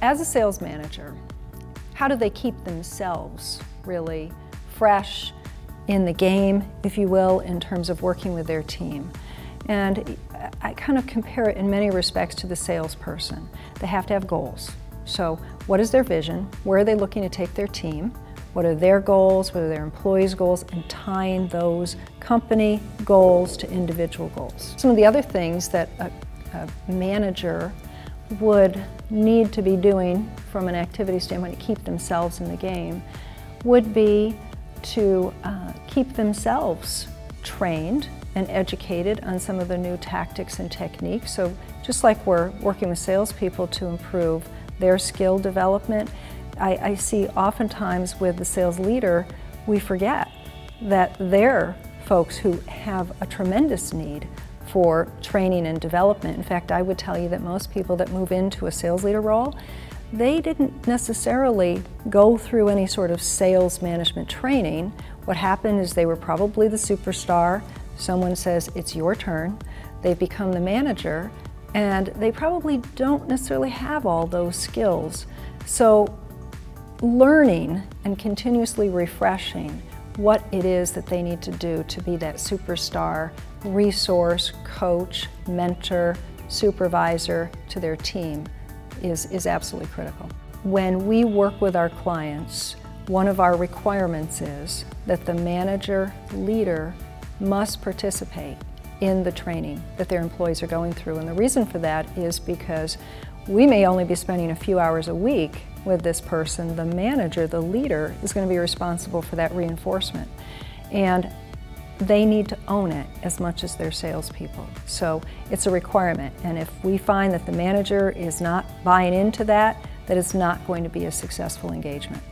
As a sales manager, how do they keep themselves really fresh in the game, if you will, in terms of working with their team? And I kind of compare it in many respects to the salesperson. They have to have goals. So what is their vision? Where are they looking to take their team? What are their goals? What are their employees' goals? And tying those company goals to individual goals. Some of the other things that a manager would need to be doing from an activity standpoint to keep themselves in the game would be to keep themselves trained and educated on some of the new tactics and techniques. So just like we're working with salespeople to improve their skill development, I see oftentimes with the sales leader, we forget that they're folks who have a tremendous need for training and development. In fact, I would tell you that most people that move into a sales leader role, they didn't necessarily go through any sort of sales management training. What happened is they were probably the superstar. Someone says, it's your turn. They've become the manager, and they probably don't necessarily have all those skills. So learning and continuously refreshing what it is that they need to do to be that superstar, resource, coach, mentor, supervisor to their team is absolutely critical. When we work with our clients, one of our requirements is that the manager, leader must participate in the training that their employees are going through. And the reason for that is because we may only be spending a few hours a week with this person. The manager, the leader, is going to be responsible for that reinforcement. And they need to own it as much as their salespeople. So it's a requirement. And if we find that the manager is not buying into that, that it's not going to be a successful engagement.